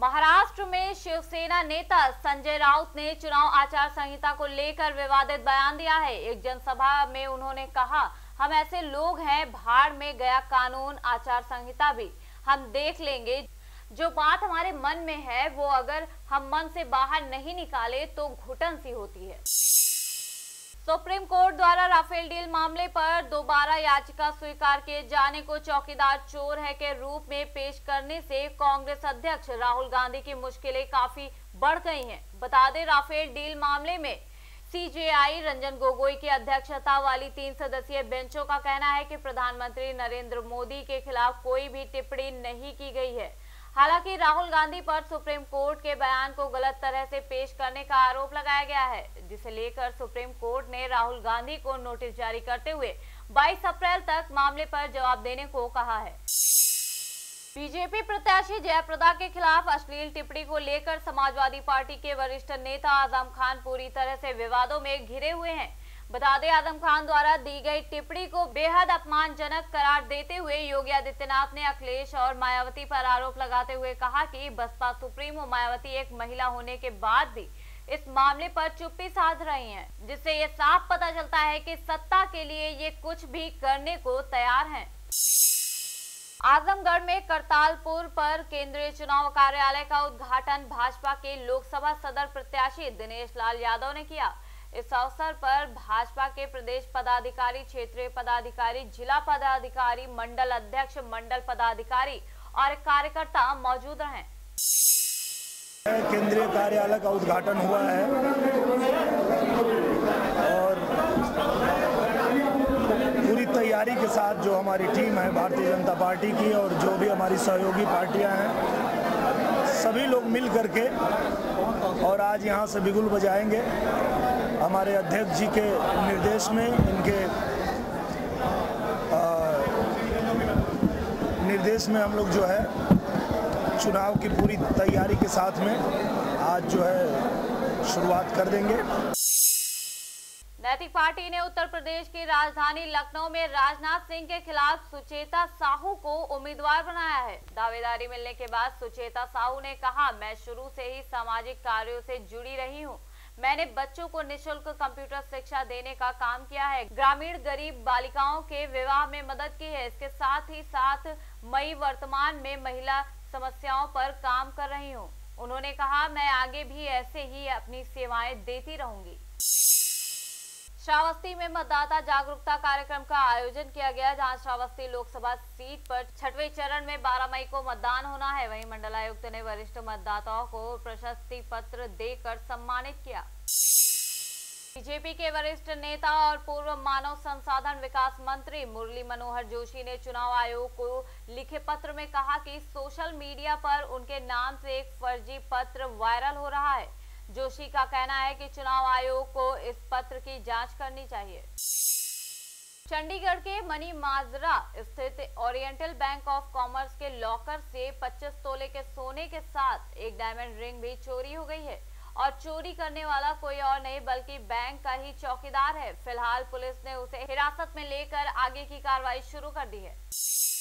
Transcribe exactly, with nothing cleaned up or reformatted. महाराष्ट्र में शिवसेना नेता संजय राउत ने चुनाव आचार संहिता को लेकर विवादित बयान दिया है। एक जनसभा में उन्होंने कहा, हम ऐसे लोग हैं, भाड़ में गया कानून आचार संहिता भी, हम देख लेंगे। जो बात हमारे मन में है वो अगर हम मन से बाहर नहीं निकाले तो घुटन सी होती है। सुप्रीम कोर्ट द्वारा राफेल डील मामले पर दोबारा याचिका स्वीकार किए जाने को चौकीदार चोर है के रूप में पेश करने से कांग्रेस अध्यक्ष राहुल गांधी की मुश्किलें काफी बढ़ गई हैं। बता दें, राफेल डील मामले में सीजेआई रंजन गोगोई की अध्यक्षता वाली तीन सदस्यीय बेंचों का कहना है कि प्रधानमंत्री नरेंद्र मोदी के खिलाफ कोई भी टिप्पणी नहीं की गई है। हालांकि राहुल गांधी पर सुप्रीम कोर्ट के बयान को गलत तरह से पेश करने का आरोप लगाया गया है, जिसे लेकर सुप्रीम कोर्ट ने राहुल गांधी को नोटिस जारी करते हुए बाईस अप्रैल तक मामले पर जवाब देने को कहा है। बीजेपी प्रत्याशी जयप्रदा के खिलाफ अश्लील टिप्पणी को लेकर समाजवादी पार्टी के वरिष्ठ नेता आजम खान पूरी तरह से विवादों में घिरे हुए हैं। बता दें, आजम खान द्वारा दी गई टिप्पणी को बेहद अपमानजनक करार देते हुए योगी आदित्यनाथ ने अखिलेश और मायावती पर आरोप लगाते हुए कहा कि बसपा सुप्रीमो मायावती एक महिला होने के बाद भी इस मामले पर चुप्पी साध रही हैं, जिससे ये साफ पता चलता है कि सत्ता के लिए ये कुछ भी करने को तैयार हैं। आजमगढ़ में करतालपुर पर केंद्रीय चुनाव कार्यालय का उद्घाटन भाजपा के लोकसभा सदर प्रत्याशी दिनेश लाल यादव ने किया। इस अवसर पर भाजपा के प्रदेश पदाधिकारी, क्षेत्रीय पदाधिकारी, जिला पदाधिकारी, मंडल अध्यक्ष, मंडल पदाधिकारी और कार्यकर्ता मौजूद रहे। केंद्रीय कार्यालय का उद्घाटन हुआ है और पूरी तैयारी के साथ जो हमारी टीम है भारतीय जनता पार्टी की और जो भी हमारी सहयोगी पार्टियां हैं, सभी लोग मिल करके और आज यहाँ से बिगुल बजाएंगे। हमारे अध्यक्ष जी के निर्देश में, इनके आ, निर्देश में हम लोग जो है चुनाव की पूरी तैयारी के साथ में आज जो है शुरुआत कर देंगे। नैतिक पार्टी ने उत्तर प्रदेश की राजधानी लखनऊ में राजनाथ सिंह के खिलाफ सुचेता साहू को उम्मीदवार बनाया है। दावेदारी मिलने के बाद सुचेता साहू ने कहा, मैं शुरू से ही सामाजिक कार्यों से जुड़ी रही हूँ। मैंने बच्चों को निःशुल्क कंप्यूटर शिक्षा देने का काम किया है, ग्रामीण गरीब बालिकाओं के विवाह में मदद की है। इसके साथ ही साथ मई वर्तमान में महिला समस्याओं पर काम कर रही हूं। उन्होंने कहा, मैं आगे भी ऐसे ही अपनी सेवाएं देती रहूंगी। श्रावस्ती में मतदाता जागरूकता कार्यक्रम का आयोजन किया गया, जहां श्रावस्ती लोकसभा सीट पर छठवें चरण में बारह मई को मतदान होना है। वहीं मंडलायुक्त ने वरिष्ठ मतदाताओं को प्रशस्ति पत्र देकर सम्मानित किया। बीजेपी के वरिष्ठ नेता और पूर्व मानव संसाधन विकास मंत्री मुरली मनोहर जोशी ने चुनाव आयोग को लिखे पत्र में कहा कि सोशल मीडिया पर उनके नाम से एक फर्जी पत्र वायरल हो रहा है। जोशी का कहना है कि चुनाव आयोग को इस पत्र की जांच करनी चाहिए। चंडीगढ़ के मनी माजरा स्थित ओरिएंटल बैंक ऑफ कॉमर्स के लॉकर से पच्चीस तोले के सोने के साथ एक डायमंड रिंग भी चोरी हो गई है और चोरी करने वाला कोई और नहीं बल्कि बैंक का ही चौकीदार है। फिलहाल पुलिस ने उसे हिरासत में लेकर आगे की कार्रवाई शुरू कर दी है।